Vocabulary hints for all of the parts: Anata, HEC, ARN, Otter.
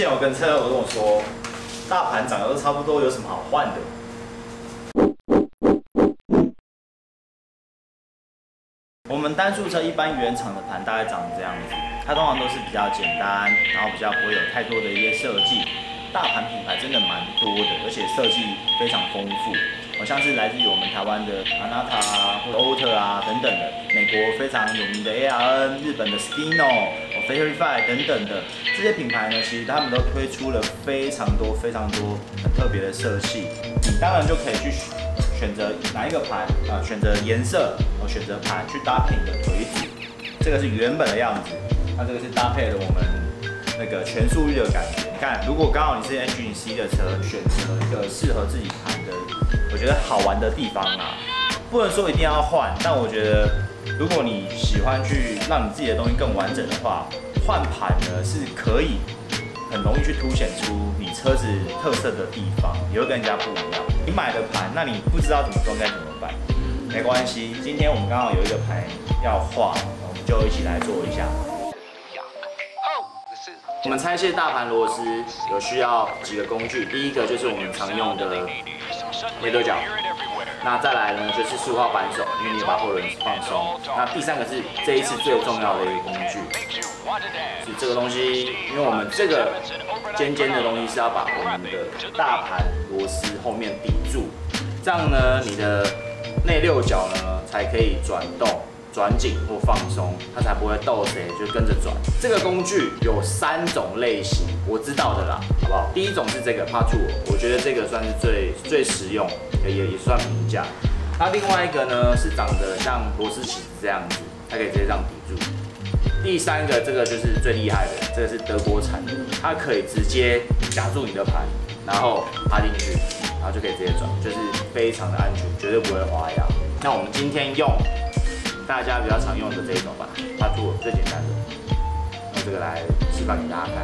前我跟车友跟我说，大盘涨得都差不多，有什么好换的？ 我们单速车一般原厂的盘大概长这样子，它通常都是比较简单，然后比较不会有太多的一些设计。大盘品牌真的蛮多的，而且设计非常丰富，好像是来自于我们台湾的 Anata 啊、或者 Otter 啊等等的，美国非常有名的 ARN、日本的 Skino、HURIFI 等等的这些品牌呢，其实他们都推出了非常多很特别的设计，你当然就可以去选择哪一个盘啊，选择颜色，选择盘去搭配你的腿子，这个是原本的样子，那这个是搭配了我们那个全速域的感觉。你看，如果刚好你是 HEC 的车，选择一个适合自己盘的，我觉得好玩的地方啊，不能说一定要换，但我觉得如果你喜欢去让你自己的东西更完整的话，换盘呢是可以很容易去凸显出你车子特色的地方，也会跟人家不一样。 你买的盘，那你不知道怎么装该怎么办？没关系，今天我们刚好有一个盘要画，我们就一起来做一下。我们拆卸大盘螺丝有需要几个工具，第一个就是我们常用的内对角，那再来呢就是塑化扳手，因为你把后轮放松。那第三个是这一次最重要的一个工具，是这个东西，因为我们这个尖尖的东西是要把我们的大盘螺丝后面抵住，这样呢，你的内六角呢才可以转动、转紧或放松，它才不会斗谁就跟着转。这个工具有3种类型，我知道的啦，好不好？第一种是这个帕兔，我觉得这个算是最实用，也算平价。那另外一个呢是长得像螺丝起子这样子，它可以直接这样抵住。 第三个，这个就是最厉害的，这个是德国产的，它可以直接夹住你的盘，然后趴进去，然后就可以直接转，就是非常的安全，绝对不会滑牙。那我们今天用大家比较常用的这一种吧，它做最简单的，用这个来示范给大家看。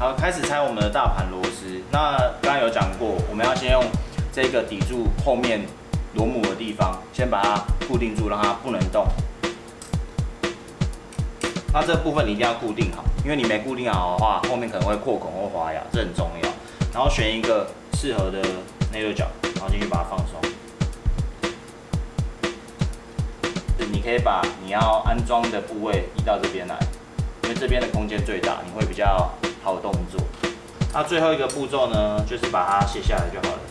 好，开始拆我们的大盘螺丝。那刚刚有讲过，我们要先用这个抵住后面螺母的地方，先把它固定住，让它不能动。 那这部分你一定要固定好，因为你没固定好的话，后面可能会扩孔或滑牙，这很重要。然后选一个适合的内六角，然后进去把它放松。你可以把你要安装的部位移到这边来，因为这边的空间最大，你会比较好动作。那最后一个步骤呢，就是把它卸下来就好了。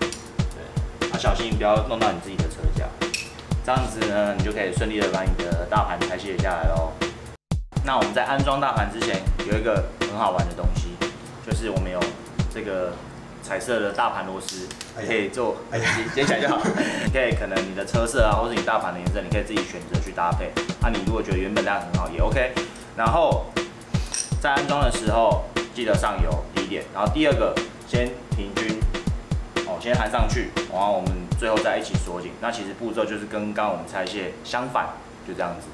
对，那小心不要弄到你自己的车架。这样子呢，你就可以顺利的把你的大盘拆卸下来咯。 那我们在安装大盘之前，有一个很好玩的东西，就是我们有这个彩色的大盘螺丝，可以做剪起来就好。你可以可能你的车色啊，或是你大盘的颜色，你可以自己选择去搭配。那你如果觉得原本那样很好，也 OK。然后在安装的时候，记得上油第一点，然后第二个先平均哦，先含上去，然后我们最后再一起锁紧。那其实步骤就是跟刚刚我们拆卸相反，就这样子。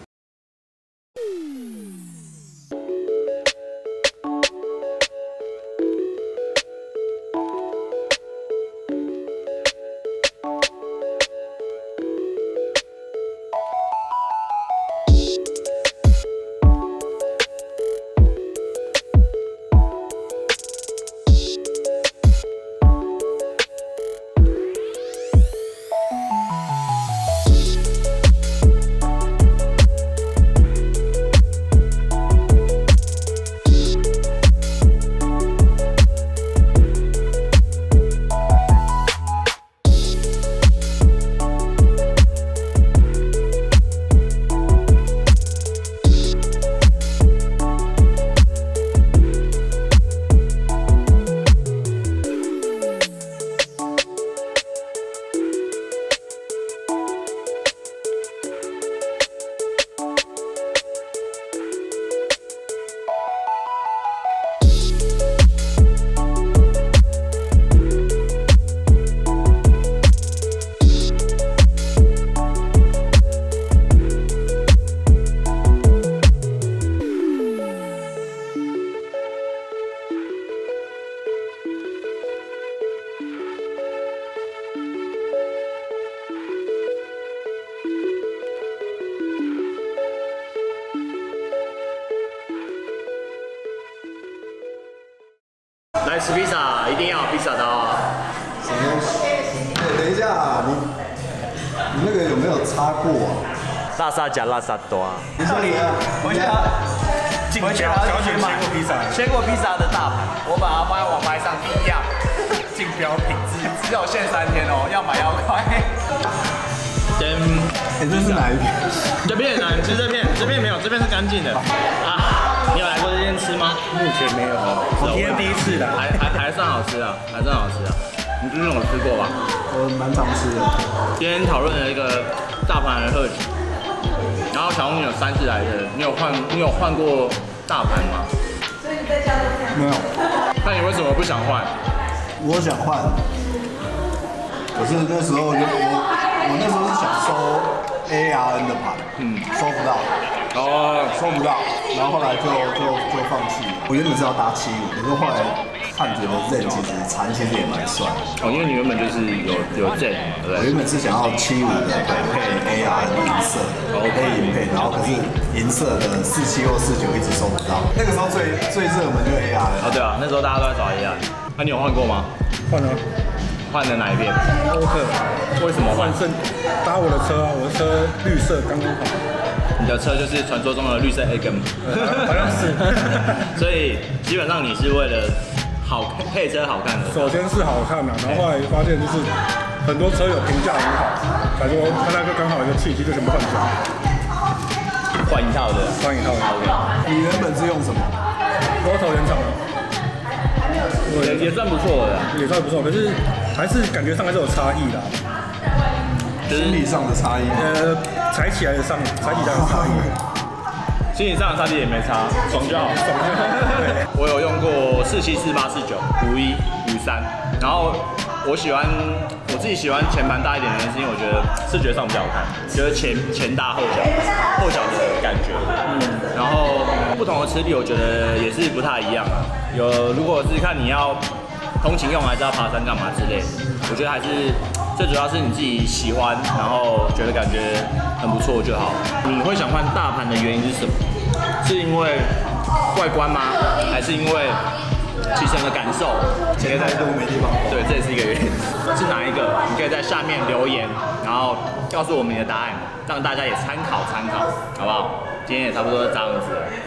来吃披萨，一定要有披萨的哦。什么东西？等一下，你那个有没有擦过啊？拉萨加拉萨多啊！到底我觉得，我觉得小雪买过披萨，鲜果披萨的大牌，我把它放在网拍上一样，竞标品质，只有限3天哦，要买要快。这是哪一片？这片很难吃，这片没有，这片是干净的。啊，你有来过这间吃吗？目前没有，我今天第一次来，还算好吃啊，还算好吃啊。你之前有吃过吧？我蛮常吃的。今天讨论了一个大盘的贺喜，然后小红有3次来的，你有换过大盘吗？所以你在家都这样？没有。那你为什么不想换？我想换，可是那时候我那时候是想收 ARN 的盘，收不到，然后后来就放弃了。我原本是要搭7.5，可是后来看觉得 Z 其实长期也蛮帅。哦，因为你原本就是有 Z， 对不对？我原本是想要7.5的配 ARN 银色的，然后可是银色的47或49一直收不到。那个时候最热门就是 ARN。哦，对啊，那时候大家都在找 ARN。那你有换过吗？换了。 换的哪一边？欧特，为什么换成搭我的车啊？我的车绿色刚刚好。你的车就是传说中的绿色 A 根，好像是。所以基本上你是为了好配车好看的。首先是好看啊，然后后来发现就是很多车友评价很好，他说他那个刚好一个契机就全部换掉。换一套的，换一套的。OK。你原本是用什么？我投原厂的。 也算不错的，也算不错，可是还是感觉上还是有差异啦，心理上的差异，踩起来的差异，心理上的差异也没差，爽就好，爽就好。对，我有用过47、48、49、51、53，然后我自己喜欢前盘大一点的，是因为我觉得视觉上比较好看，觉得前大后小，后小的感觉，然后不同的吃力我觉得也是不太一样啊。 如果是看你要通勤用还是要爬山干嘛之类，我觉得还是最主要是你自己喜欢，然后觉得感觉很不错就好。你会想换大盘的原因是什么？是因为外观吗？还是因为骑乘的感受？钱太多没地方花。对，这也是一个原因。是哪一个？你可以在下面留言，然后告诉我们你的答案，让大家也参考参考，好不好？今天也差不多这样子了。